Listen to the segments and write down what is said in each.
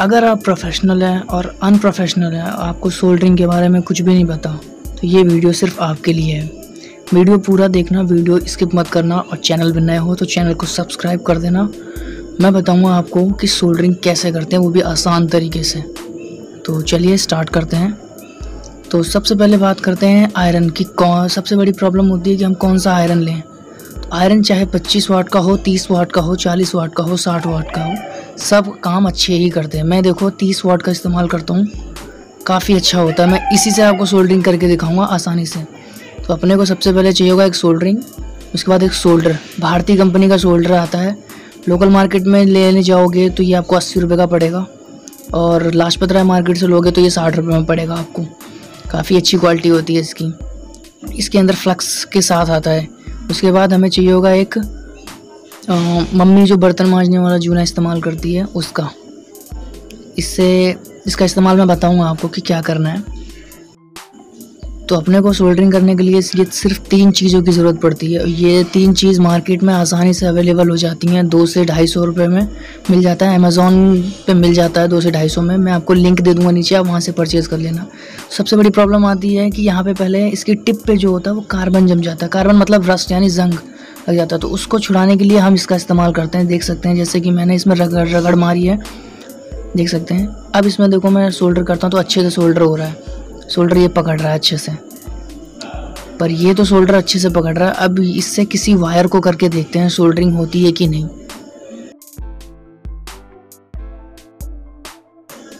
अगर आप प्रोफेशनल हैं और अनप्रोफेशनल हैं, आपको सोल्डरिंग के बारे में कुछ भी नहीं पता, तो ये वीडियो सिर्फ आपके लिए है। वीडियो पूरा देखना, वीडियो स्किप मत करना, और चैनल पर नए हो तो चैनल को सब्सक्राइब कर देना। मैं बताऊंगा आपको कि सोल्डरिंग कैसे करते हैं, वो भी आसान तरीके से। तो चलिए स्टार्ट करते हैं। तो सबसे पहले बात करते हैं आयरन की। सबसे बड़ी प्रॉब्लम होती है कि हम कौन सा आयरन लें। आयरन चाहे 25 वाट का हो, 30 वाट का हो, 40 वाट का हो, 60 वाट का हो, सब काम अच्छे ही करते हैं। मैं देखो 30 वाट का इस्तेमाल करता हूँ, काफ़ी अच्छा होता है। मैं इसी से आपको सोल्डरिंग करके दिखाऊंगा आसानी से। तो अपने को सबसे पहले चाहिए होगा एक सोल्डरिंग, उसके बाद एक सोल्डर। भारतीय कंपनी का सोल्डर आता है, लोकल मार्केट में लेने जाओगे तो ये आपको 80 रुपये का पड़ेगा, और लाजपत राय मार्केट से लोगे तो ये 60 रुपये में पड़ेगा आपको। काफ़ी अच्छी क्वालिटी होती है इसकी। इसके अंदर फ्लक्स के साथ आता है। उसके बाद हमें चाहिए होगा एक मम्मी जो बर्तन मांजने वाला जूना इस्तेमाल करती है उसका। इसका इस्तेमाल मैं बताऊंगा आपको कि क्या करना है। तो अपने को सोल्डरिंग करने के लिए ये सिर्फ 3 चीज़ों की ज़रूरत पड़ती है। ये 3 चीज़ मार्केट में आसानी से अवेलेबल हो जाती हैं। 200 से 250 रुपये में मिल जाता है, अमेज़ोन पे मिल जाता है 200 से 250 में। मैं आपको लिंक दे दूँगा नीचे, आप वहाँ से परचेज़ कर लेना। सबसे बड़ी प्रॉब्लम आती है कि यहाँ पे पहले इसकी टिप पे जो होता है वो कार्बन जम जाता है। कार्बन मतलब रस्ट यानी जंग लग जाता है। तो उसको छुड़ाने के लिए हम इसका इस्तेमाल करते हैं। देख सकते हैं जैसे कि मैंने इसमें रगड़ मारी है, देख सकते हैं। अब इसमें देखो मैं सोल्डर करता हूँ तो अच्छे से सोल्डर हो रहा है। सोल्डर ये पकड़ रहा है अच्छे से, पर ये तो सोल्डर अच्छे से पकड़ रहा है। अब इससे किसी वायर को करके देखते हैं सोल्डरिंग होती है कि नहीं।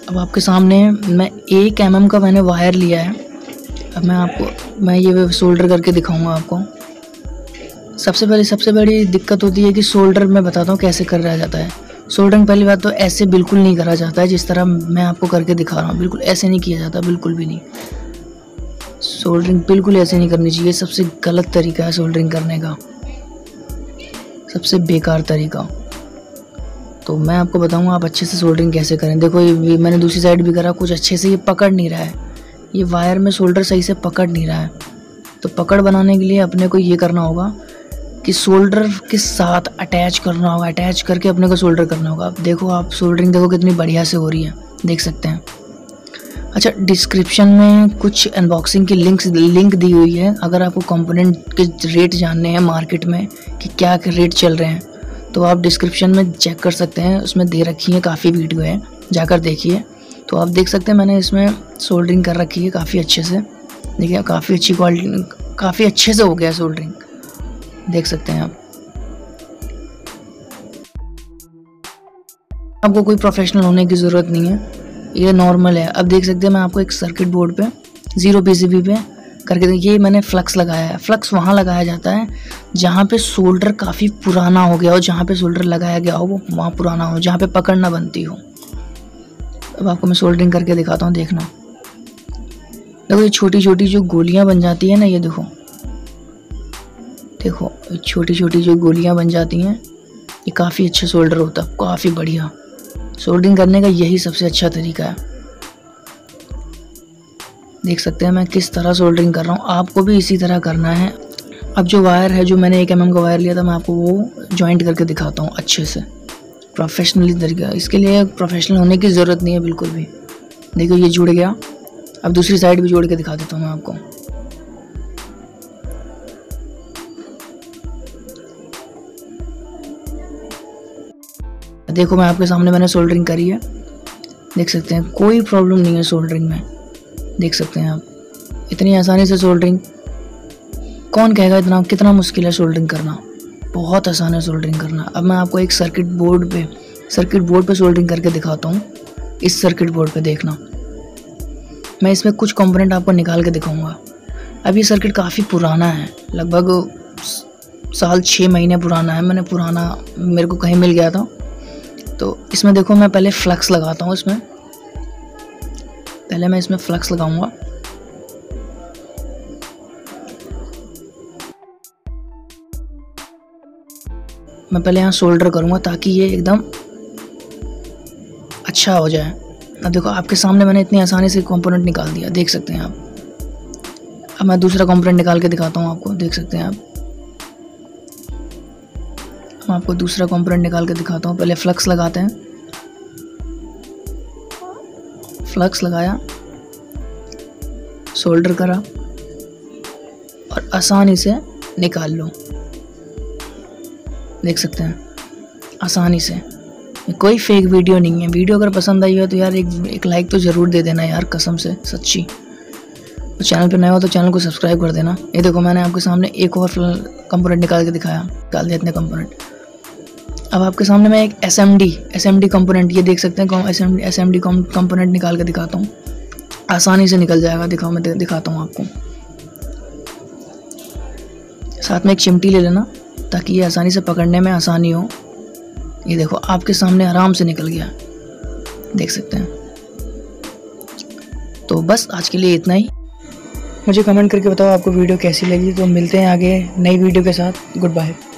अब आपके सामने मैं 1 mm का मैंने वायर लिया है। अब मैं ये सोल्डर करके दिखाऊंगा आपको। सबसे बड़ी दिक्कत होती है कि सोल्डर मैं बताता हूँ कैसे कर रहा जाता है। सोल्डरिंग पहली बात तो ऐसे बिल्कुल नहीं करा जाता है, जिस तरह मैं आपको करके दिखा रहा हूँ। बिल्कुल ऐसे नहीं किया जाता, बिल्कुल भी नहीं। सोल्डरिंग बिल्कुल ऐसे नहीं करनी चाहिए, सबसे गलत तरीका है सोल्डरिंग करने का, सबसे बेकार तरीका। तो मैं आपको बताऊँगा आप अच्छे से सोल्डरिंग कैसे करें। देखो ये मैंने दूसरी साइड भी करा, कुछ अच्छे से ये पकड़ नहीं रहा है। ये वायर में सोल्डर सही से पकड़ नहीं रहा है। तो पकड़ बनाने के लिए अपने को ये करना होगा कि सोल्डर के साथ अटैच करना होगा, अटैच करके अपने को सोल्डर करना होगा। अब देखो आप सोल्डरिंग देखो कितनी बढ़िया से हो रही है, देख सकते हैं। अच्छा, डिस्क्रिप्शन में कुछ अनबॉक्सिंग की लिंक दी हुई है। अगर आपको कंपोनेंट के रेट जानने हैं मार्केट में कि क्या रेट चल रहे हैं, तो आप डिस्क्रिप्शन में चेक कर सकते हैं, उसमें दे रखी है, काफ़ी वीडियो है, जाकर देखिए। तो आप देख सकते हैं मैंने इसमें सोल्डरिंग कर रखी है काफ़ी अच्छे से। देखिए काफ़ी अच्छी क्वालिटी, काफ़ी अच्छे से हो गया सोल्डरिंग, देख सकते हैं आप। आपको कोई प्रोफेशनल होने की ज़रूरत नहीं है, ये नॉर्मल है। अब देख सकते हैं मैं आपको एक सर्किट बोर्ड पे 0 PCB पे करके, ये मैंने फ्लक्स लगाया है। फ्लक्स वहाँ लगाया जाता है जहाँ पे सोल्डर काफ़ी पुराना हो गया हो, जहाँ पे सोल्डर लगाया गया हो वो वहाँ पुराना हो, जहाँ पे पकड़ना बनती हो। अब आपको मैं सोल्डरिंग करके दिखाता हूँ, देखना। देखो ये छोटी छोटी जो गोलियाँ बन जाती है ना, ये देखो देखो छोटी छोटी जो गोलियां बन जाती हैं, ये काफ़ी अच्छा सोल्डर होता है, काफ़ी बढ़िया। सोल्डरिंग करने का यही सबसे अच्छा तरीका है। देख सकते हैं मैं किस तरह सोल्डरिंग कर रहा हूँ, आपको भी इसी तरह करना है। अब जो वायर है, जो मैंने 1 mm का वायर लिया था, मैं आपको वो जॉइंट करके दिखाता हूँ अच्छे से, प्रोफेशनली तरीका। इसके लिए प्रोफेशनल होने की ज़रूरत नहीं है बिल्कुल भी। देखो ये जुड़ गया, अब दूसरी साइड भी जोड़ के दिखा देता हूँ मैं आपको। देखो मैं आपके सामने मैंने सोल्डरिंग करी है, देख सकते हैं कोई प्रॉब्लम नहीं है सोल्डरिंग में, देख सकते हैं आप इतनी आसानी से सोल्डरिंग। कौन कहेगा इतना कितना मुश्किल है सोल्डरिंग करना, बहुत आसान है सोल्डरिंग करना। अब मैं आपको एक सर्किट बोर्ड पे सोल्डरिंग करके दिखाता हूँ। इस सर्किट बोर्ड पे देखना, मैं इसमें कुछ कॉम्पोनेंट आपको निकाल के दिखाऊँगा। अब ये सर्किट काफ़ी पुराना है, लगभग 6 महीने पुराना है। मेरे को कहीं मिल गया था। तो इसमें देखो मैं पहले फ्लक्स लगाता हूँ, मैं इसमें फ्लक्स लगाऊंगा। मैं पहले यहाँ सोल्डर करूँगा ताकि ये एकदम अच्छा हो जाए। अब देखो आपके सामने मैंने इतनी आसानी से कंपोनेंट निकाल दिया, देख सकते हैं आप। अब मैं दूसरा कंपोनेंट निकाल के दिखाता हूँ आपको, देख सकते हैं आप। मैं आपको दूसरा कंपोनेंट निकाल के दिखाता हूँ, पहले फ्लक्स लगाते हैं। फ्लक्स लगाया, सोल्डर करा और आसानी से निकाल लो। देख सकते हैं आसानी से, कोई फेक वीडियो नहीं है। वीडियो अगर पसंद आई हो तो यार एक लाइक तो ज़रूर दे देना यार, कसम से सच्ची। और चैनल पे नया हो तो चैनल को सब्सक्राइब कर देना। ये देखो मैंने आपके सामने एक और कंपोनेंट निकाल के दिखाया, निकाल दिया इतने कंपोनेंट। अब आपके सामने मैं एक एस एम डी कंपोनेंट, ये देख सकते हैं एस एम डी कंपोनेंट निकाल के दिखाता हूँ, आसानी से निकल जाएगा। दिखाओ, मैं दिखाता हूँ आपको। साथ में एक चिमटी ले लेना ताकि ये आसानी से पकड़ने में आसानी हो। ये देखो आपके सामने आराम से निकल गया, देख सकते हैं। तो बस आज के लिए इतना ही। मुझे कमेंट करके बताओ आपको वीडियो कैसी लगी। तो मिलते हैं आगे नई वीडियो के साथ। Good bye.